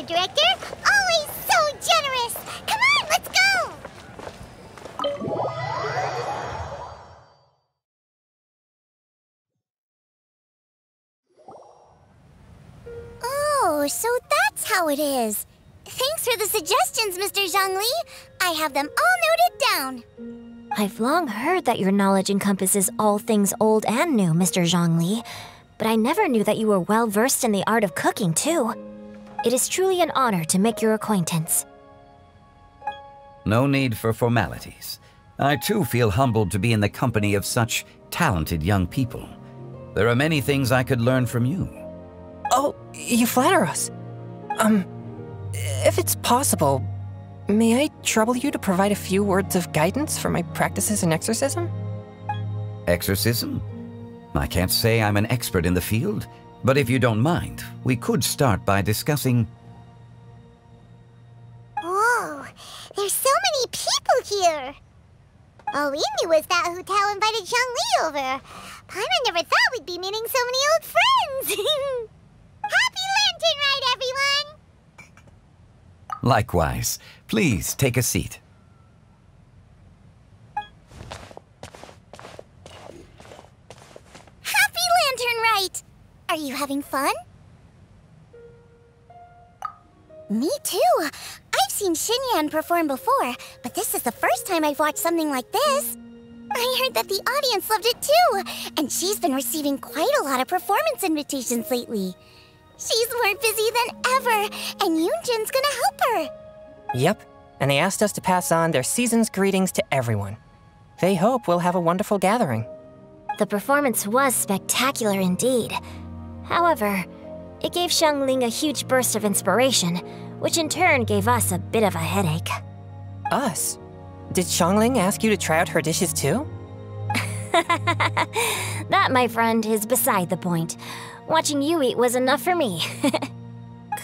our director. Always so generous. Come on, let's go. Oh, so that's how it is. Thanks for the suggestions, Mr. Zhongli. I have them all noted down. I've long heard that your knowledge encompasses all things old and new, Mr. Zhongli. But I never knew that you were well-versed in the art of cooking, too. It is truly an honor to make your acquaintance. No need for formalities. I, too, feel humbled to be in the company of such talented young people. There are many things I could learn from you. Oh, you flatter us. If it's possible, may I trouble you to provide a few words of guidance for my practices in exorcism? Exorcism? I can't say I'm an expert in the field, but if you don't mind, we could start by discussing... Whoa, there's so many people here! All we knew was that Hu Tao invited Zhongli over. Paimon never thought we'd be meeting so many old friends! Happy Lantern Rite, everyone! Likewise. Please, take a seat. Happy Lantern Rite! Are you having fun? Me too! I've seen Xinyan perform before, but this is the first time I've watched something like this. I heard that the audience loved it too, and she's been receiving quite a lot of performance invitations lately. She's more busy than ever, and Yunjin's gonna help her. Yep, and they asked us to pass on their season's greetings to everyone. They hope we'll have a wonderful gathering. The performance was spectacular indeed. However, it gave Xiangling a huge burst of inspiration, which in turn gave us a bit of a headache. Us? Did Xiangling ask you to try out her dishes too? That, my friend, is beside the point. Watching you eat was enough for me.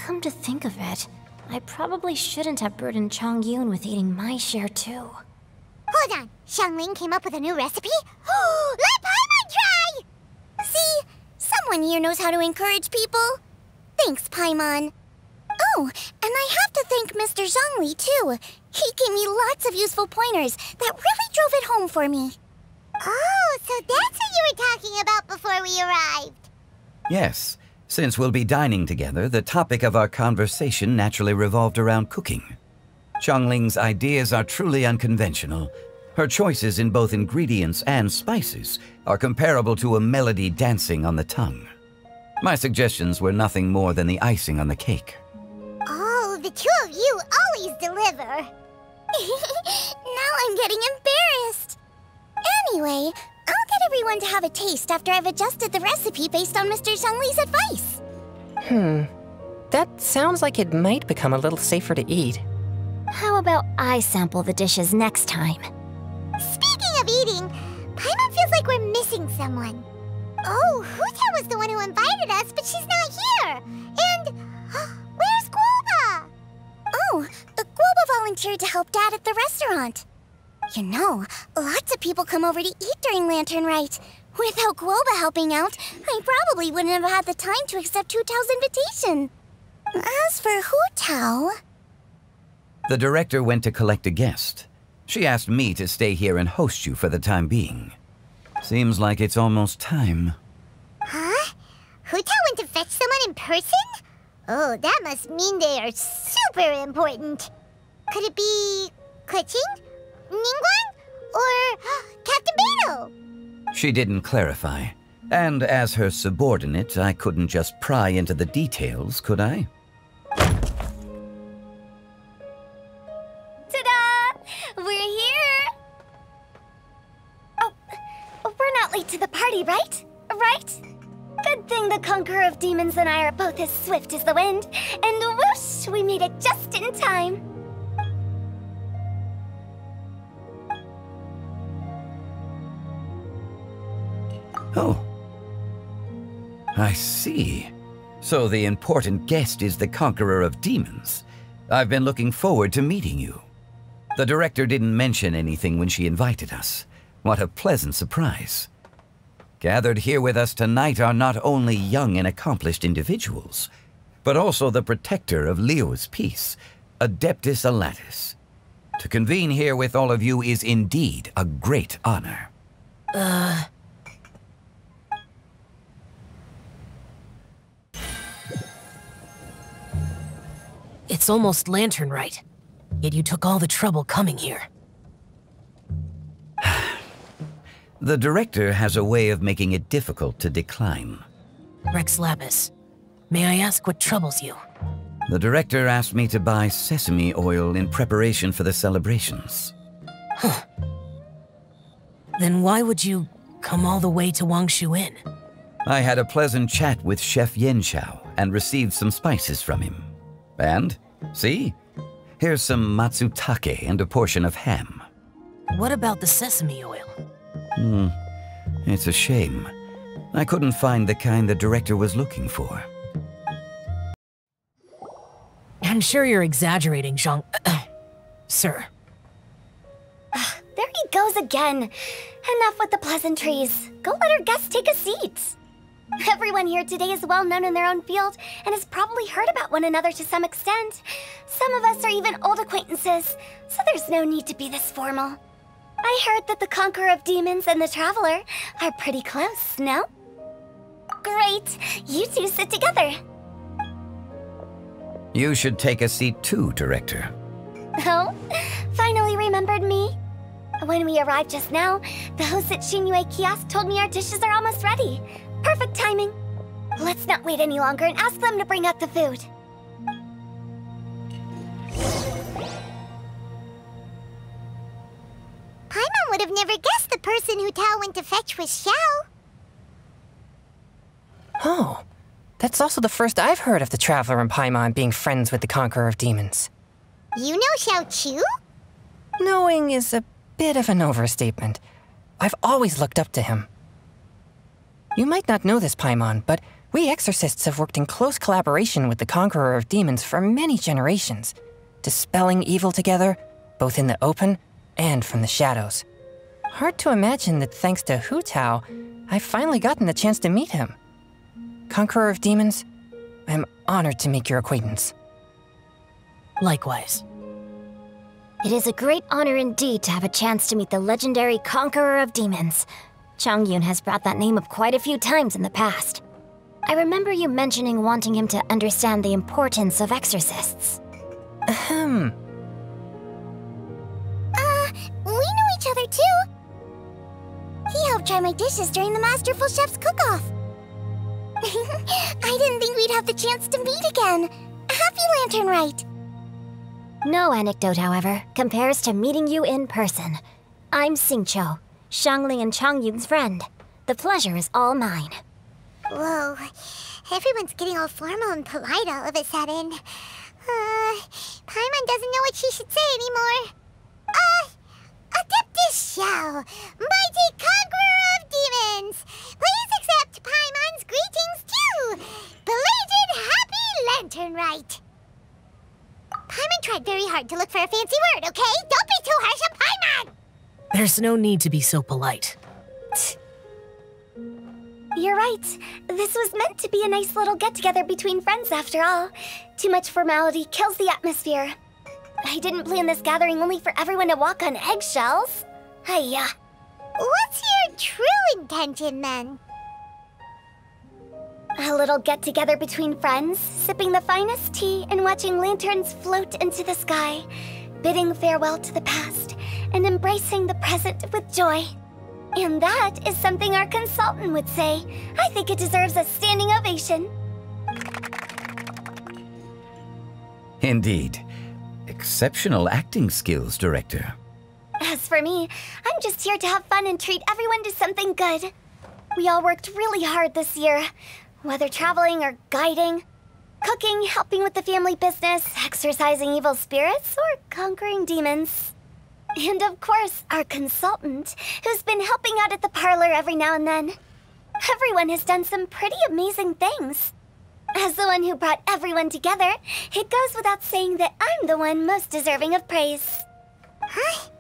Come to think of it, I probably shouldn't have burdened Chongyun with eating my share too. Hold on, Xiangling came up with a new recipe? Let Paimon try! See, someone here knows how to encourage people. Thanks, Paimon. Oh, and I have to thank Mr. Zhongli too. He gave me lots of useful pointers that really drove it home for me. Oh, so that's what you were talking about before we arrived. Yes. Since we'll be dining together, the topic of our conversation naturally revolved around cooking. Xiangling's ideas are truly unconventional. Her choices in both ingredients and spices are comparable to a melody dancing on the tongue. My suggestions were nothing more than the icing on the cake. Oh, the two of you always deliver. Now I'm getting embarrassed. Anyway, I'll get everyone to have a taste after I've adjusted the recipe based on Mr. Zhongli's advice. That sounds like it might become a little safer to eat. How about I sample the dishes next time? Speaking of eating, Paimon feels like we're missing someone. Oh, Hu Tao was the one who invited us, but she's not here. And where's Guoba? Oh, Guoba volunteered to help Dad at the restaurant. You know, lots of people come over to eat during Lantern Rite. Without Guoba helping out, I probably wouldn't have had the time to accept Hu Tao's invitation. As for Hu Tao... The director went to collect a guest. She asked me to stay here and host you for the time being. Seems like it's almost time. Huh? Hu Tao went to fetch someone in person? Oh, that must mean they are super important. Could it be... Kuching? Ningguang? Or Captain Beto? She didn't clarify. And as her subordinate, I couldn't just pry into the details, could I? Ta-da! We're here! Oh, we're not late to the party, right? Right? Good thing the Conqueror of Demons and I are both as swift as the wind. And whoosh, we made it just in time. Oh. I see. So the important guest is the Conqueror of Demons. I've been looking forward to meeting you. The director didn't mention anything when she invited us. What a pleasant surprise. Gathered here with us tonight are not only young and accomplished individuals, but also the protector of Leo's peace, Adeptus Alatus. To convene here with all of you is indeed a great honor. It's almost Lantern Rite, yet you took all the trouble coming here. The director has a way of making it difficult to decline. Rex Lapis, may I ask what troubles you? The director asked me to buy sesame oil in preparation for the celebrations. Huh. Then why would you come all the way to Wangshu Inn? I had a pleasant chat with Chef Yin Xiao and received some spices from him. And, see? Here's some matsutake and a portion of ham. What about the sesame oil? It's a shame. I couldn't find the kind the director was looking for. I'm sure you're exaggerating, sir. There he goes again. Enough with the pleasantries. Go let our guests take a seat. Everyone here today is well known in their own field and has probably heard about one another to some extent. Some of us are even old acquaintances, so there's no need to be this formal. I heard that the Conqueror of Demons and the Traveler are pretty close, no? Great! You two sit together. You should take a seat too, Director. Oh? Finally remembered me? When we arrived just now, the host at Xinyue Kiosk told me our dishes are almost ready. Perfect timing. Let's not wait any longer and ask them to bring out the food. Paimon would have never guessed the person Hu Tao went to fetch was Xiao. Oh. That's also the first I've heard of the Traveler and Paimon being friends with the Conqueror of Demons. You know Xiao Chu? Knowing is a bit of an overstatement. I've always looked up to him. You might not know this, Paimon, but we exorcists have worked in close collaboration with the Conqueror of Demons for many generations, dispelling evil together, both in the open and from the shadows. Hard to imagine that thanks to Hu Tao, I've finally gotten the chance to meet him. Conqueror of Demons, I am honored to make your acquaintance. Likewise. It is a great honor indeed to have a chance to meet the legendary Conqueror of Demons. Chongyun has brought that name up quite a few times in the past. I remember you mentioning wanting him to understand the importance of exorcists. Ahem. We know each other too! He helped try my dishes during the Masterful Chef's cook-off. I didn't think we'd have the chance to meet again. Happy Lantern Rite! No anecdote, however, compares to meeting you in person. I'm Xingqiu, Xiangling and Chongyun's friend. The pleasure is all mine. Whoa, everyone's getting all formal and polite all of a sudden. Paimon doesn't know what she should say anymore. Adeptus Xiao, mighty Conqueror of Demons! Please accept Paimon's greetings too! Belated Happy Lantern Rite! Paimon tried very hard to look for a fancy word, okay? Don't be too harsh on Paimon! There's no need to be so polite. You're right. This was meant to be a nice little get-together between friends after all. Too much formality kills the atmosphere. I didn't plan this gathering only for everyone to walk on eggshells. Hiya. What's your true intention, then? A little get-together between friends, sipping the finest tea and watching lanterns float into the sky, bidding farewell to the past, and embracing the present with joy. And that is something our consultant would say. I think it deserves a standing ovation. Indeed. Exceptional acting skills, Director. As for me, I'm just here to have fun and treat everyone to something good. We all worked really hard this year, whether traveling or guiding, cooking, helping with the family business, exorcising evil spirits, or conquering demons. And of course, our consultant, who's been helping out at the parlor every now and then. Everyone has done some pretty amazing things. As the one who brought everyone together, it goes without saying that I'm the one most deserving of praise. Huh?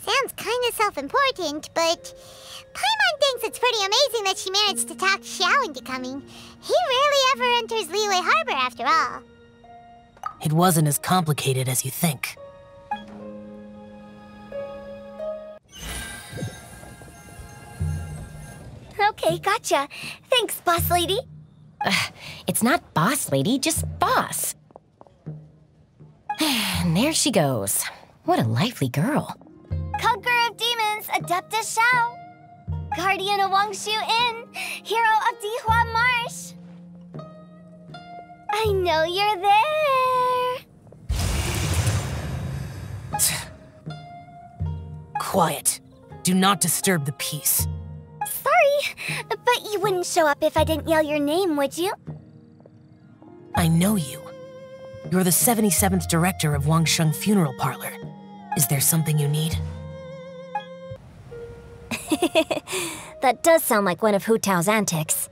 Sounds kind of self-important, but Paimon thinks it's pretty amazing that she managed to talk Xiao into coming. He rarely ever enters Liyue Harbor after all. It wasn't as complicated as you think. Okay, gotcha. Thanks, boss lady. It's not boss lady, just boss. And there she goes. What a lively girl. Conqueror of demons, Adepti Xiao. Guardian of Wangshu Inn, hero of Dihua Marsh. I know you're there. Quiet. Do not disturb the peace. Sorry, but you wouldn't show up if I didn't yell your name, would you? I know you. You're the 77th director of Wangsheng Funeral Parlor. Is there something you need? That does sound like one of Hu Tao's antics.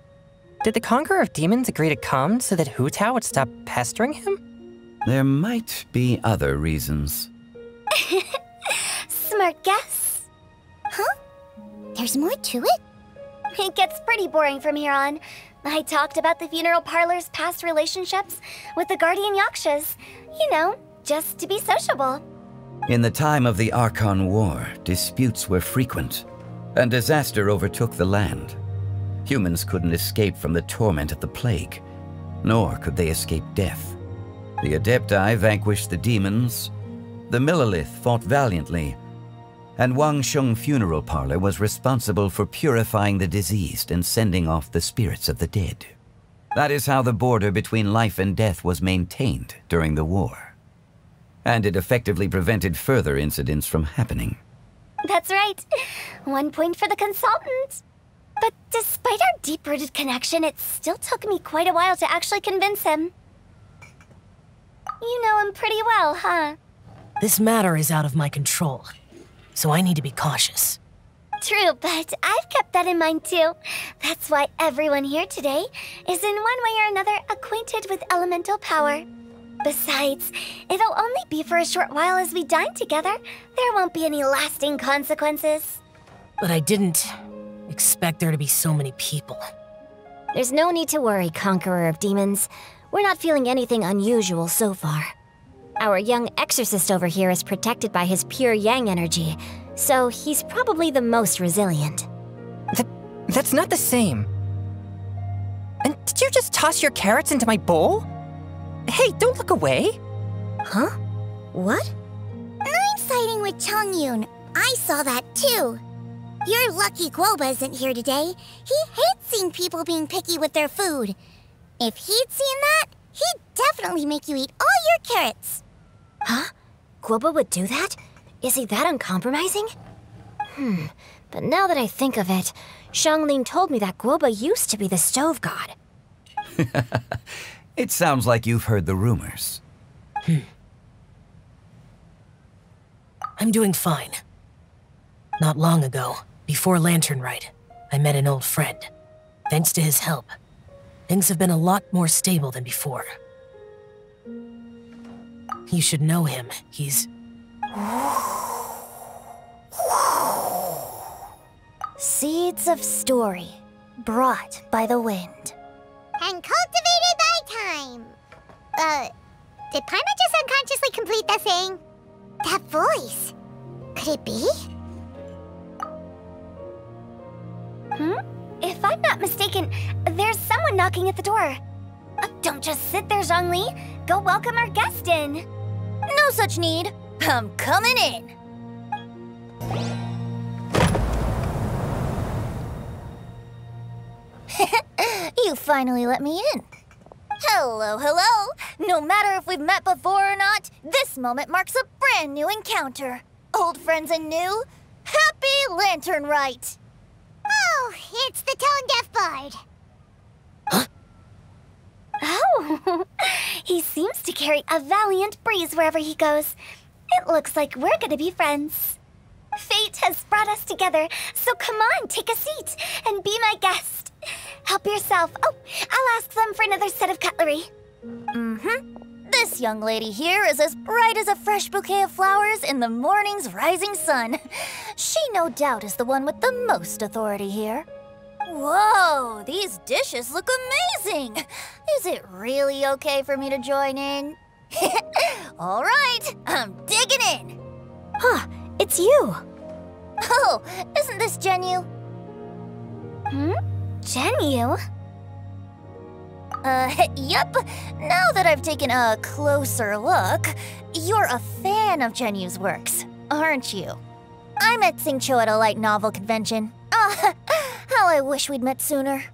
Did the Conqueror of Demons agree to come so that Hu Tao would stop pestering him? There might be other reasons. Smart guess. Huh? There's more to it? It gets pretty boring from here on. I talked about the funeral parlor's past relationships with the Guardian Yakshas. You know, just to be sociable. In the time of the Archon War, disputes were frequent, and disaster overtook the land. Humans couldn't escape from the torment of the plague, nor could they escape death. The Adepti vanquished the demons, the Millilith fought valiantly, and Wangsheng Funeral Parlor was responsible for purifying the diseased and sending off the spirits of the dead. That is how the border between life and death was maintained during the war. And it effectively prevented further incidents from happening. That's right. 1 point for the consultant. But despite our deep-rooted connection, it still took me quite a while to actually convince him. You know him pretty well, huh? This matter is out of my control, so I need to be cautious. True, but I've kept that in mind too. That's why everyone here today is in one way or another acquainted with elemental power. Besides, it'll only be for a short while as we dine together. There won't be any lasting consequences. But I didn't expect there to be so many people. There's no need to worry, Conqueror of Demons. We're not feeling anything unusual so far. Our young exorcist over here is protected by his pure yang energy, so he's probably the most resilient. That's not the same. And did you just toss your carrots into my bowl? Hey, don't look away! Huh? What? I'm siding with Chongyun. I saw that too. You're lucky Guoba isn't here today. He hates seeing people being picky with their food. If he'd seen that, he'd definitely make you eat all your carrots. Huh? Guoba would do that? Is he that uncompromising? But now that I think of it, Xiangling told me that Guoba used to be the stove god. It sounds like you've heard the rumors. I'm doing fine. Not long ago, before Lantern Rite, I met an old friend. Thanks to his help, things have been a lot more stable than before. You should know him. He's... Seeds of story, brought by the wind. And cultivated by time. Did Paimon just unconsciously complete that saying? That voice. Could it be? If I'm not mistaken, there's someone knocking at the door. Don't just sit there, Zhongli. Go welcome our guest in. No such need. I'm coming in. You finally let me in. Hello, hello. No matter if we've met before or not, this moment marks a brand new encounter. Old friends and new, happy Lantern Rite. Oh, it's the tone-deaf bard. Huh? Oh, he seems to carry a valiant breeze wherever he goes. It looks like we're gonna be friends. Fate has brought us together, so come on, take a seat and be my guest. Help yourself. Oh, I'll ask them for another set of cutlery. This young lady here is as bright as a fresh bouquet of flowers in the morning's rising sun. She no doubt is the one with the most authority here. Whoa, these dishes look amazing! Is it really okay for me to join in? All right, I'm digging in! Huh, it's you! Oh, isn't this Zhenyu? Hmm? Zhenyu? Yep. Now that I've taken a closer look, you're a fan of Zhenyu's works, aren't you? I met Xingqiu at a light novel convention. How I wish we'd met sooner.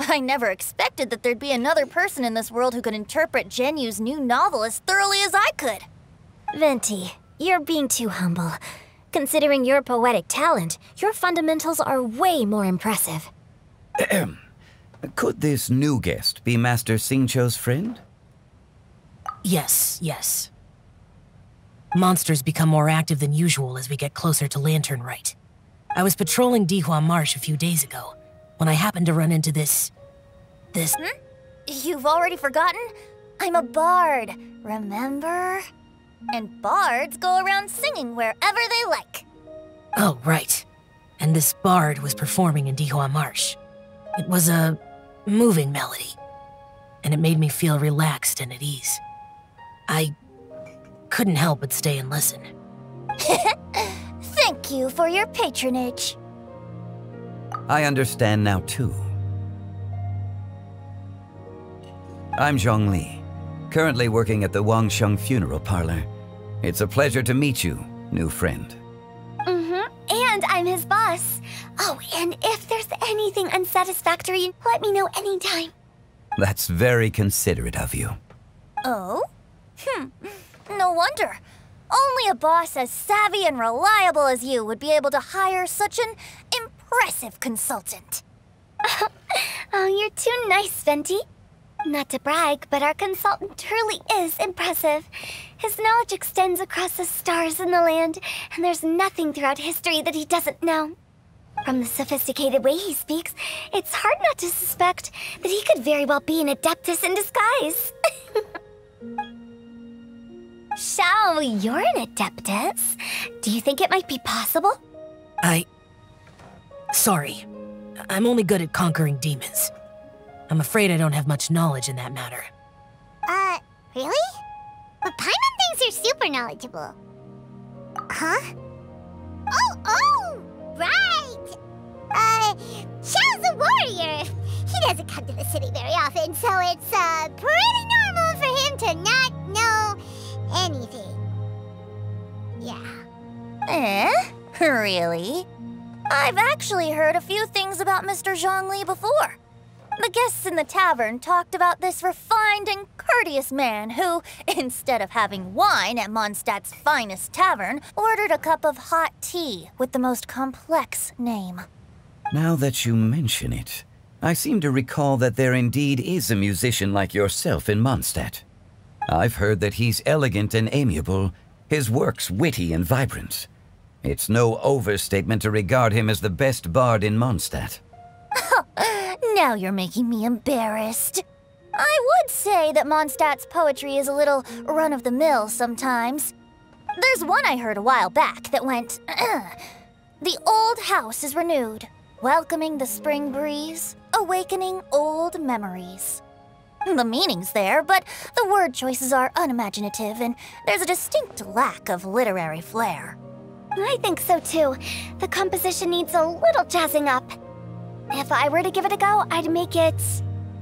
I never expected that there'd be another person in this world who could interpret Zhenyu's new novel as thoroughly as I could. Venti, you're being too humble. Considering your poetic talent, your fundamentals are way more impressive. Could this new guest be Master Xingqiu's friend? Yes. Monsters become more active than usual as we get closer to Lantern Rite. I was patrolling Dihua Marsh a few days ago, when I happened to run into this... Hmm? You've already forgotten? I'm a bard, remember? And bards go around singing wherever they like. Oh, right. And this bard was performing in Dihua Marsh. It was a moving melody, and it made me feel relaxed and at ease. I couldn't help but stay and listen. Thank you for your patronage. I understand now, too. I'm Zhongli, currently working at the Wangsheng Funeral Parlor. It's a pleasure to meet you, new friend. And I'm his boss. Oh, and if there's anything unsatisfactory, let me know anytime. That's very considerate of you. Oh? No wonder. Only a boss as savvy and reliable as you would be able to hire such an impressive consultant. Oh, you're too nice, Venti. Not to brag, but our consultant truly is impressive. His knowledge extends across the stars and the land, and there's nothing throughout history that he doesn't know. From the sophisticated way he speaks, it's hard not to suspect that he could very well be an Adeptus in disguise. Xiao, you're an Adeptus. Do you think it might be possible? Sorry. I'm only good at conquering demons. I'm afraid I don't have much knowledge in that matter. Really? But Paimon thinks you're super knowledgeable. Huh? Oh! Right! Xiao's a warrior! He doesn't come to the city very often, so it's, pretty normal for him to not know anything. Yeah. Really? I've actually heard a few things about Mr. Zhongli before. The guests in the tavern talked about this refined and courteous man who, instead of having wine at Mondstadt's finest tavern, ordered a cup of hot tea with the most complex name. Now that you mention it, I seem to recall that there indeed is a musician like yourself in Mondstadt. I've heard that he's elegant and amiable, his works witty and vibrant. It's no overstatement to regard him as the best bard in Mondstadt. Now you're making me embarrassed. I would say that Mondstadt's poetry is a little run-of-the-mill sometimes. There's one I heard a while back that went, The old house is renewed, welcoming the spring breeze, awakening old memories. The meaning's there, but the word choices are unimaginative, and there's a distinct lack of literary flair. I think so, too. The composition needs a little jazzing up. If I were to give it a go, I'd make it...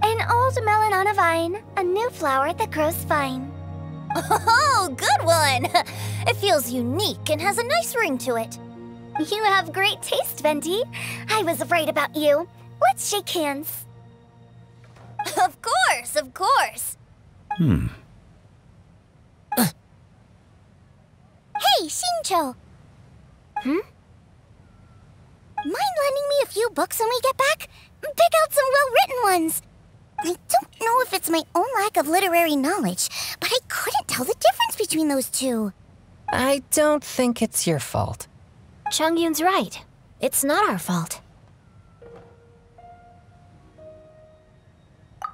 An old melon on a vine, a new flower that grows fine. Oh, good one! It feels unique and has a nice ring to it. You have great taste, Venti. I was right about you. Let's shake hands. Of course. Hey, Xingqiu! Mind lending me a few books when we get back? Pick out some well-written ones! I don't know if it's my own lack of literary knowledge, but I couldn't tell the difference between those two. I don't think it's your fault. Chongyun's right. It's not our fault.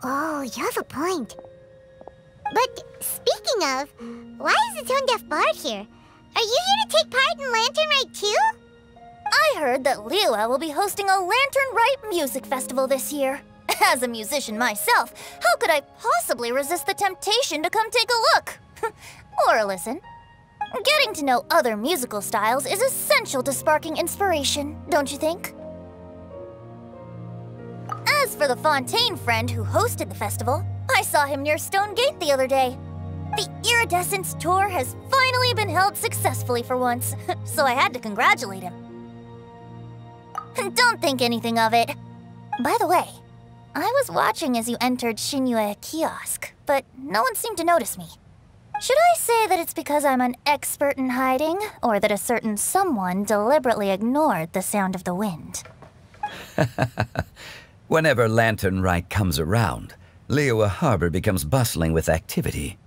Oh, you have a point. But speaking of, why is the tone-deaf bard here? Are you here to take part in Lantern Rite too? I heard that Lila will be hosting a Lantern Rite Music Festival this year. As a musician myself, how could I possibly resist the temptation to come take a look? Or a listen. Getting to know other musical styles is essential to sparking inspiration, don't you think? As for the Fontaine friend who hosted the festival, I saw him near Stonegate the other day. The Iridescence Tour has finally been held successfully for once, so I had to congratulate him. Don't think anything of it. By the way, I was watching as you entered Xinyue Kiosk, but no one seemed to notice me. Should I say that it's because I'm an expert in hiding, or that a certain someone deliberately ignored the sound of the wind? Whenever Lantern Rite comes around, Liyue Harbor becomes bustling with activity.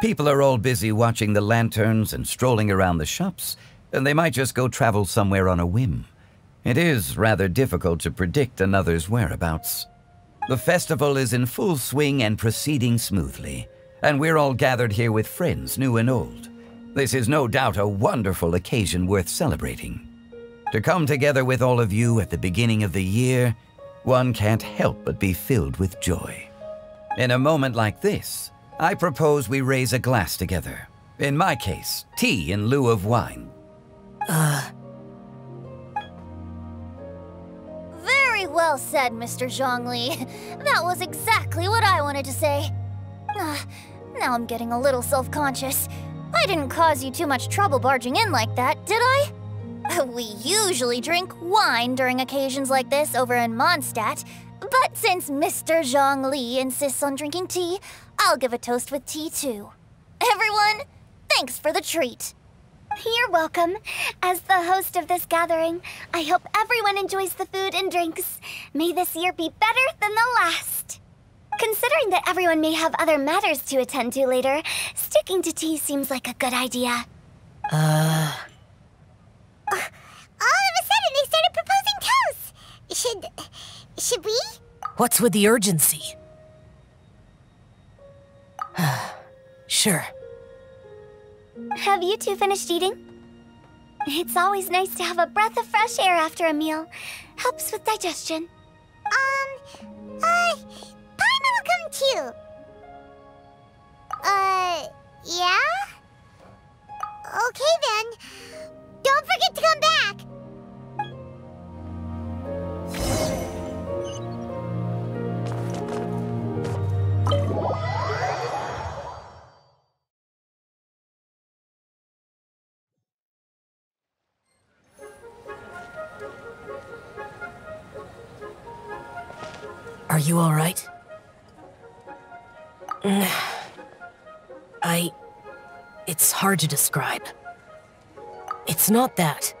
People are all busy watching the lanterns and strolling around the shops, and they might just go travel somewhere on a whim. It is rather difficult to predict another's whereabouts. The festival is in full swing and proceeding smoothly. And we're all gathered here with friends, new and old. This is no doubt a wonderful occasion worth celebrating. To come together with all of you at the beginning of the year, one can't help but be filled with joy. In a moment like this, I propose we raise a glass together. In my case, tea in lieu of wine. Very well said, Mr. Zhongli. That was exactly what I wanted to say. Now I'm getting a little self-conscious. I didn't cause you too much trouble barging in like that, did I? We usually drink wine during occasions like this over in Mondstadt, but since Mr. Zhongli insists on drinking tea, I'll give a toast with tea too. Everyone, thanks for the treat. You're welcome. As the host of this gathering, I hope everyone enjoys the food and drinks. May this year be better than the last. Considering that everyone may have other matters to attend to later, sticking to tea seems like a good idea. All of a sudden they started proposing toasts! Should we? What's with the urgency? Sure. Have you two finished eating? It's always nice to have a breath of fresh air after a meal. Helps with digestion. Paimon will come too. Yeah? Okay then. Don't forget to come back. Are you all right? It's hard to describe. It's not that.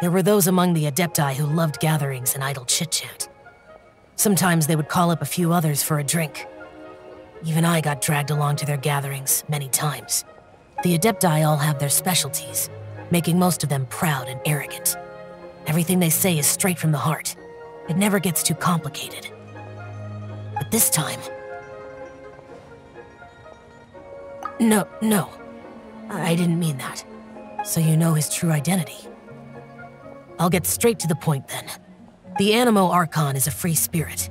There were those among the Adepti who loved gatherings and idle chit-chat. Sometimes they would call up a few others for a drink. Even I got dragged along to their gatherings many times. The Adepti all have their specialties, making most of them proud and arrogant. Everything they say is straight from the heart. It never gets too complicated. But this time... No. I didn't mean that. So you know his true identity. I'll get straight to the point then. The Animo Archon is a free spirit,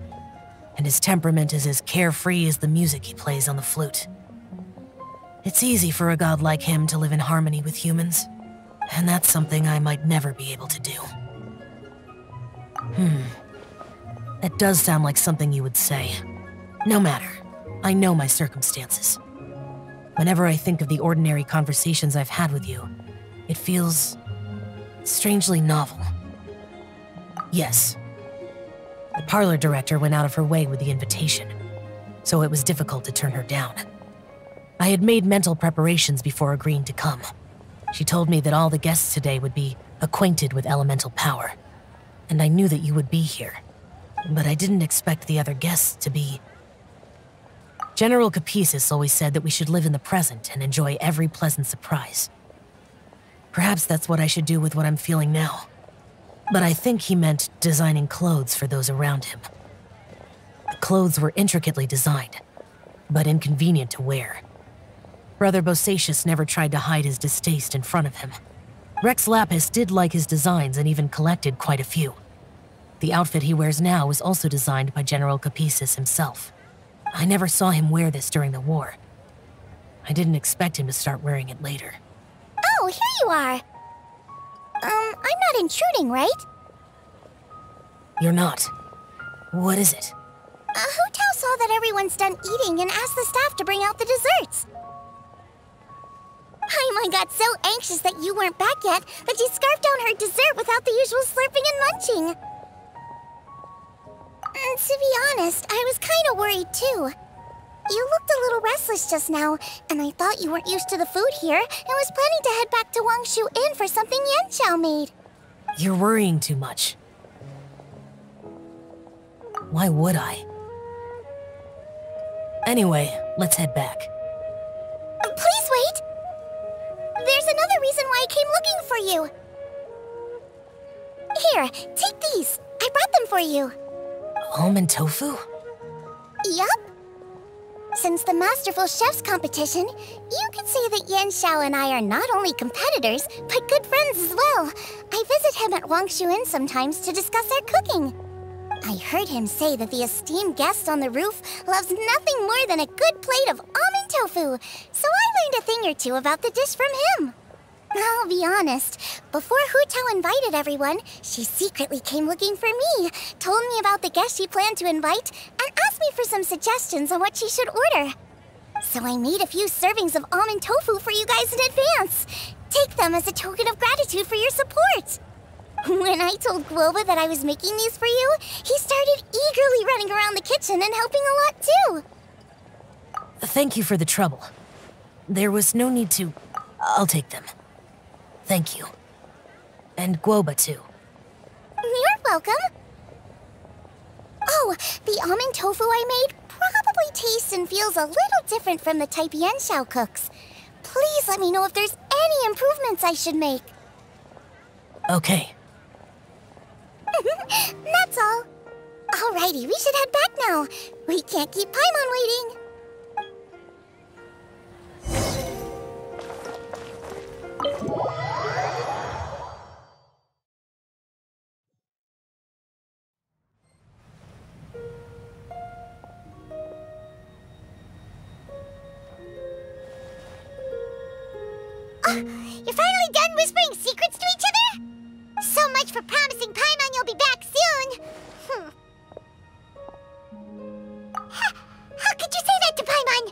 and his temperament is as carefree as the music he plays on the flute. It's easy for a god like him to live in harmony with humans, and that's something I might never be able to do. That does sound like something you would say. No matter. I know my circumstances. Whenever I think of the ordinary conversations I've had with you, it feels strangely novel. Yes. The parlor director went out of her way with the invitation, so it was difficult to turn her down. I had made mental preparations before agreeing to come. She told me that all the guests today would be acquainted with elemental power, and I knew that you would be here, but I didn't expect the other guests to be. General Capisis always said that we should live in the present and enjoy every pleasant surprise. Perhaps that's what I should do with what I'm feeling now. But I think he meant designing clothes for those around him. The clothes were intricately designed, but inconvenient to wear. Brother Bosatius never tried to hide his distaste in front of him. Rex Lapis did like his designs and even collected quite a few. The outfit he wears now was also designed by General Capesus himself. I never saw him wear this during the war. I didn't expect him to start wearing it later. Oh, here you are! I'm not intruding, right? You're not. What is it? Hu Tao saw that everyone's done eating and asked the staff to bring out the desserts. Paimon got so anxious that you weren't back yet that she scarfed down her dessert without the usual slurping and munching. And to be honest, I was kind of worried too. You looked a little restless just now, and I thought you weren't used to the food here and was planning to head back to Wangshu Inn for something Yanqiao made. You're worrying too much. Why would I? Anyway, let's head back. Please wait! There's another reason why I came looking for you. Here, take these. I brought them for you. Almond tofu? Yup. Since the Masterful Chef's competition, you could say that Yanxiao and I are not only competitors, but good friends as well. I visit him at Wangshu Inn sometimes to discuss our cooking. I heard him say that the esteemed guest on the roof loves nothing more than a good plate of almond tofu, so I learned a thing or two about the dish from him. I'll be honest, before Hu Tao invited everyone, she secretly came looking for me, told me about the guests she planned to invite, and asked me for some suggestions on what she should order. So I made a few servings of almond tofu for you guys in advance. Take them as a token of gratitude for your support. When I told Guoba that I was making these for you, he started eagerly running around the kitchen and helping a lot too. Thank you for the trouble. There was no need to... I'll take them. Thank you. And Guoba, too. You're welcome. Oh, the almond tofu I made probably tastes and feels a little different from the type Yanxiao cooks. Please let me know if there's any improvements I should make. Okay. That's all. Alrighty, we should head back now. We can't keep Paimon waiting. You're finally done whispering secrets to each other? So much for promising Paimon you'll be back soon! How could you say that to Paimon?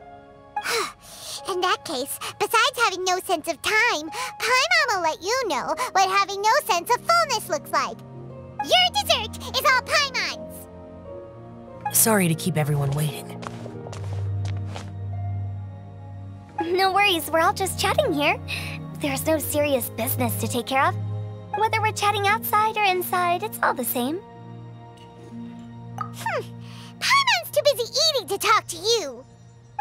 In that case, besides having no sense of time, Paimon will let you know what having no sense of fullness looks like. Your dessert is all Paimon's! Sorry to keep everyone waiting. No worries, we're all just chatting here. There's no serious business to take care of. Whether we're chatting outside or inside, it's all the same. Paimon's too busy eating to talk to you!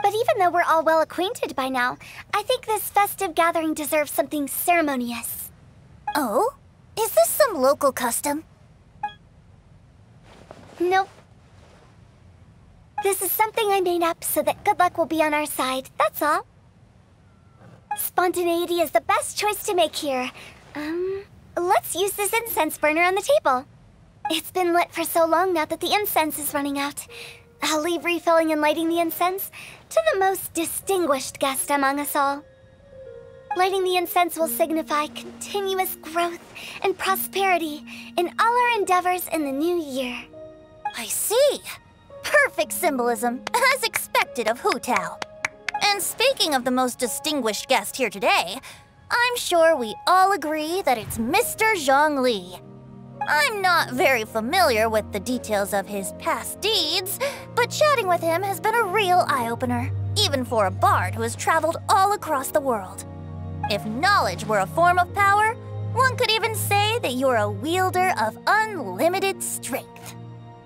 But even though we're all well acquainted by now, I think this festive gathering deserves something ceremonious. Oh? Is this some local custom? Nope. This is something I made up so that good luck will be on our side, that's all. Spontaneity is the best choice to make here. Let's use this incense burner on the table. It's been lit for so long now that the incense is running out. I'll leave refilling and lighting the incense to the most distinguished guest among us all. Lighting the incense will signify continuous growth and prosperity in all our endeavors in the new year. I see. Perfect symbolism, as expected of Hu Tao. And speaking of the most distinguished guest here today, I'm sure we all agree that it's Mr. Zhongli. I'm not very familiar with the details of his past deeds, but chatting with him has been a real eye-opener, even for a bard who has traveled all across the world. If knowledge were a form of power, one could even say that you're a wielder of unlimited strength.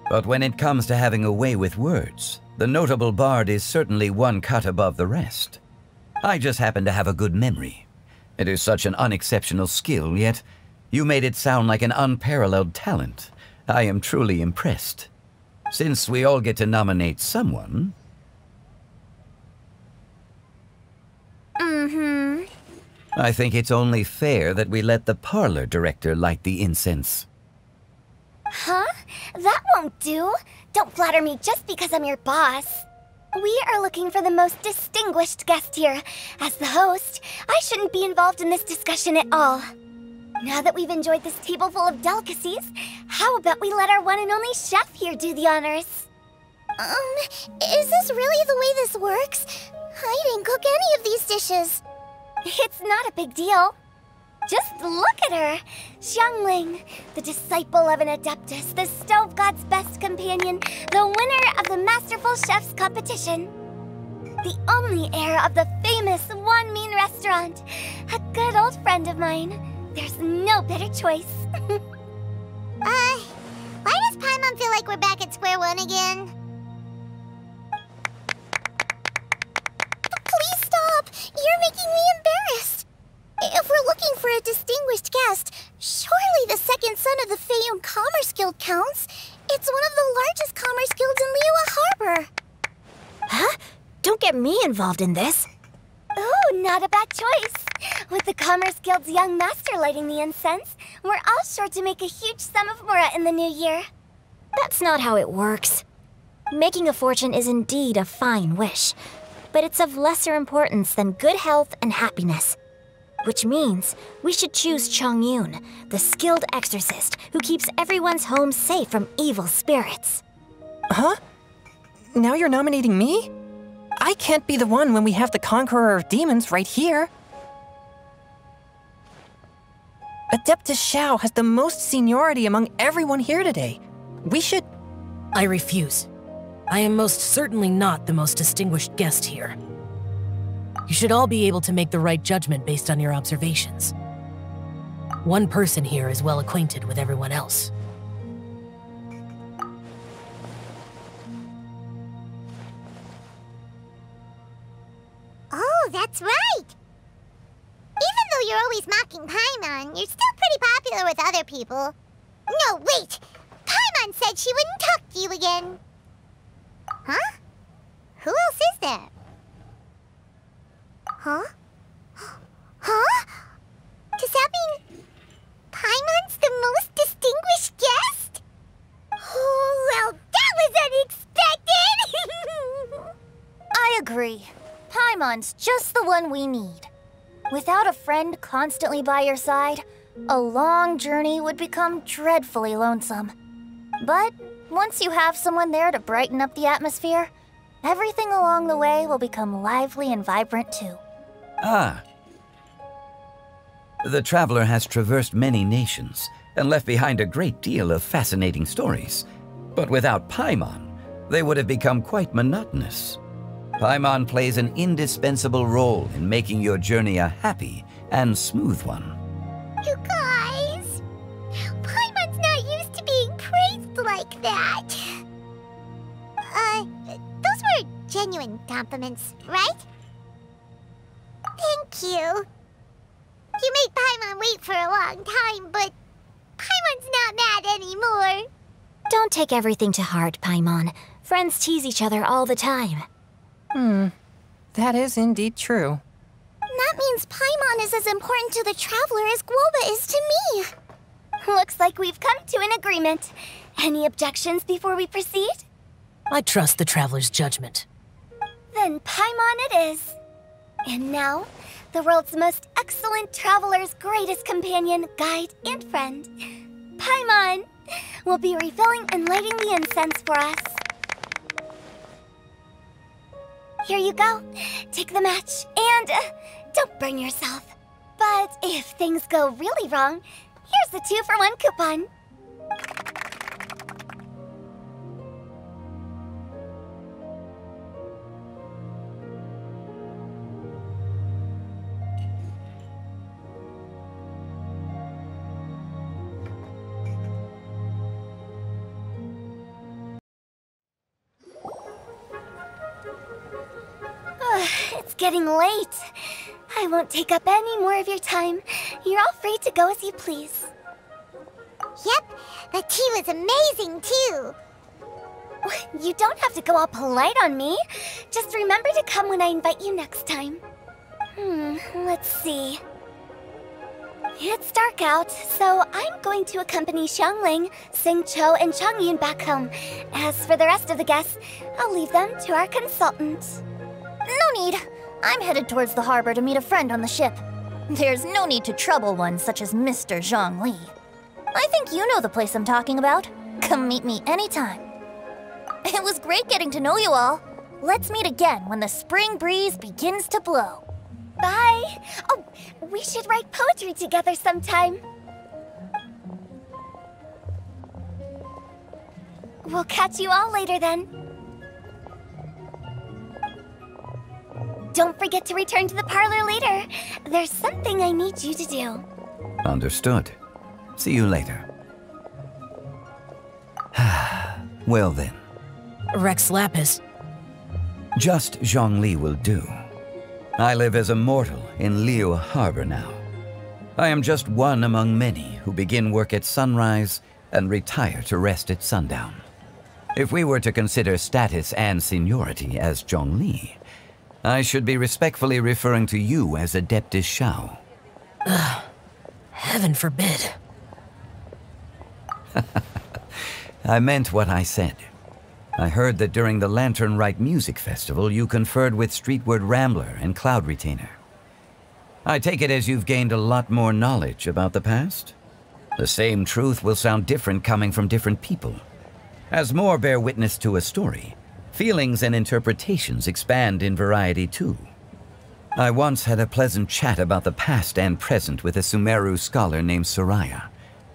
But when it comes to having a way with words, the notable bard is certainly one cut above the rest. I just happen to have a good memory. It is such an unexceptional skill, yet you made it sound like an unparalleled talent. I am truly impressed. Since we all get to nominate someone... I think it's only fair that we let the parlor director light the incense. Huh? That won't do. Don't flatter me just because I'm your boss. We are looking for the most distinguished guest here. As the host, I shouldn't be involved in this discussion at all. Now that we've enjoyed this table full of delicacies, how about we let our one and only chef here do the honors? Is this really the way this works? I didn't cook any of these dishes. It's not a big deal. Just look at her! Xiangling, the disciple of an Adeptus, the Stove God's best companion, the winner of the Masterful Chef's competition. The only heir of the famous Wanmin restaurant. A good old friend of mine. There's no better choice. Why does Paimon feel like we're back at square one again? Please stop! You're making me embarrassed! If we're looking for a distinguished guest, surely the second son of the Fayum Commerce Guild counts. It's one of the largest commerce guilds in Liyue Harbor. Huh? Don't get me involved in this. Ooh, not a bad choice. With the Commerce Guild's young master lighting the incense, we're all sure to make a huge sum of Mora in the new year. That's not how it works. Making a fortune is indeed a fine wish, but it's of lesser importance than good health and happiness. Which means we should choose Chongyun, the skilled exorcist who keeps everyone's home safe from evil spirits. Huh? Now you're nominating me? I can't be the one when we have the Conqueror of Demons right here. Adeptus Xiao has the most seniority among everyone here today. We should... I refuse. I am most certainly not the most distinguished guest here. You should all be able to make the right judgment based on your observations. One person here is well acquainted with everyone else. Oh, that's right! Even though you're always mocking Paimon, you're still pretty popular with other people. No, wait! Paimon said she wouldn't talk to you again! Huh? Who else is there? Huh? Huh? Does that mean Paimon's the most distinguished guest? Oh, well, that was unexpected! I agree. Paimon's just the one we need. Without a friend constantly by your side, a long journey would become dreadfully lonesome. But once you have someone there to brighten up the atmosphere, everything along the way will become lively and vibrant too. Ah. The traveler has traversed many nations and left behind a great deal of fascinating stories. But without Paimon, they would have become quite monotonous. Paimon plays an indispensable role in making your journey a happy and smooth one. You guys, Paimon's not used to being praised like that. Those were genuine compliments, right? Thank you. You made Paimon wait for a long time, but Paimon's not mad anymore. Don't take everything to heart, Paimon. Friends tease each other all the time. That is indeed true. That means Paimon is as important to the traveler as Guoba is to me. Looks like we've come to an agreement. Any objections before we proceed? I trust the traveler's judgment. Then Paimon it is. And now, the world's most excellent traveler's greatest companion, guide, and friend, Paimon, will be refilling and lighting the incense for us. Here you go. Take the match, and don't burn yourself. But if things go really wrong, here's the 2-for-1 coupon. Getting late. I won't take up any more of your time. You're all free to go as you please. Yep, the tea was amazing too. You don't have to go all polite on me. Just remember to come when I invite you next time. Let's see. It's dark out, so I'm going to accompany Xiangling, Xingqiu, and Chongyun back home. As for the rest of the guests, I'll leave them to our consultant. No need. I'm headed towards the harbor to meet a friend on the ship. There's no need to trouble one such as Mr. Zhongli. I think you know the place I'm talking about. Come meet me anytime. It was great getting to know you all. Let's meet again when the spring breeze begins to blow. Bye! Oh, we should write poetry together sometime. We'll catch you all later then. Don't forget to return to the parlor later. There's something I need you to do. Understood. See you later. Well then. Rex Lapis. Just Zhongli will do. I live as a mortal in Liyue Harbor now. I am just one among many who begin work at sunrise and retire to rest at sundown. If we were to consider status and seniority as Zhongli, I should be respectfully referring to you as Adepti Xiao. Heaven forbid. I meant what I said. I heard that during the Lantern Rite Music Festival, you conferred with Streetward Rambler and Cloud Retainer. I take it as you've gained a lot more knowledge about the past? The same truth will sound different coming from different people. As more bear witness to a story, feelings and interpretations expand in variety too. I once had a pleasant chat about the past and present with a Sumeru scholar named Soraya,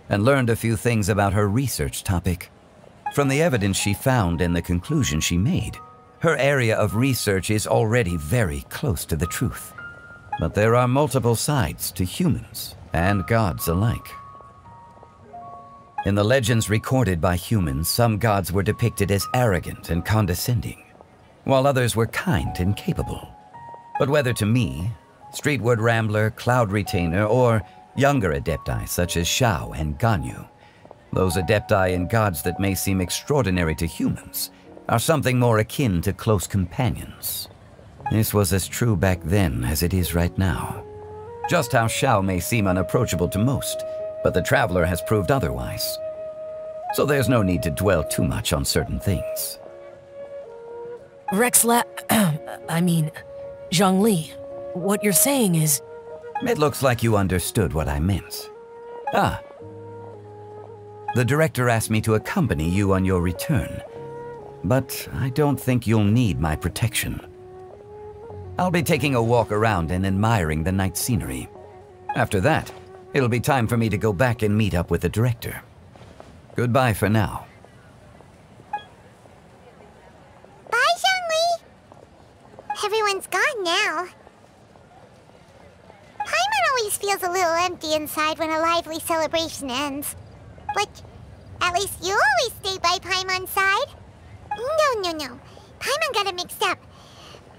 and learned a few things about her research topic. From the evidence she found and the conclusion she made, her area of research is already very close to the truth. But there are multiple sides to humans and gods alike. In the legends recorded by humans, some gods were depicted as arrogant and condescending, while others were kind and capable. But whether to me, Streetward Rambler, Cloud Retainer, or younger adepti such as Xiao and Ganyu, those adepti and gods that may seem extraordinary to humans are something more akin to close companions. This was as true back then as it is right now. Just how Xiao may seem unapproachable to most, but the traveler has proved otherwise. So there's no need to dwell too much on certain things. Zhongli, what you're saying is... It looks like you understood what I meant. The director asked me to accompany you on your return, but I don't think you'll need my protection. I'll be taking a walk around and admiring the night scenery. After that, it'll be time for me to go back and meet up with the director. Goodbye for now. Bye, Zhongli! Everyone's gone now. Paimon always feels a little empty inside when a lively celebration ends. But at least you always stay by Paimon's side. No. Paimon got it mixed up.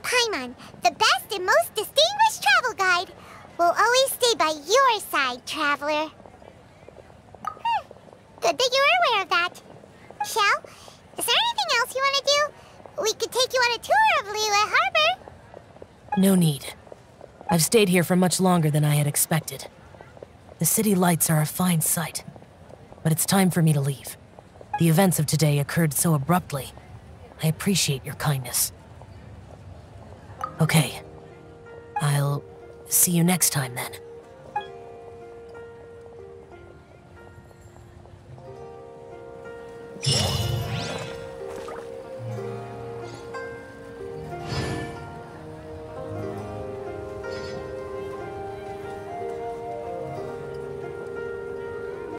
Paimon, the best and most distinguished travel guide, will always stay by your side, traveler. Good that you are aware of that. Xiao, is there anything else you want to do? We could take you on a tour of Lila Harbor. No need. I've stayed here for much longer than I had expected. The city lights are a fine sight. But it's time for me to leave. The events of today occurred so abruptly. I appreciate your kindness. Okay. I'll see you next time then.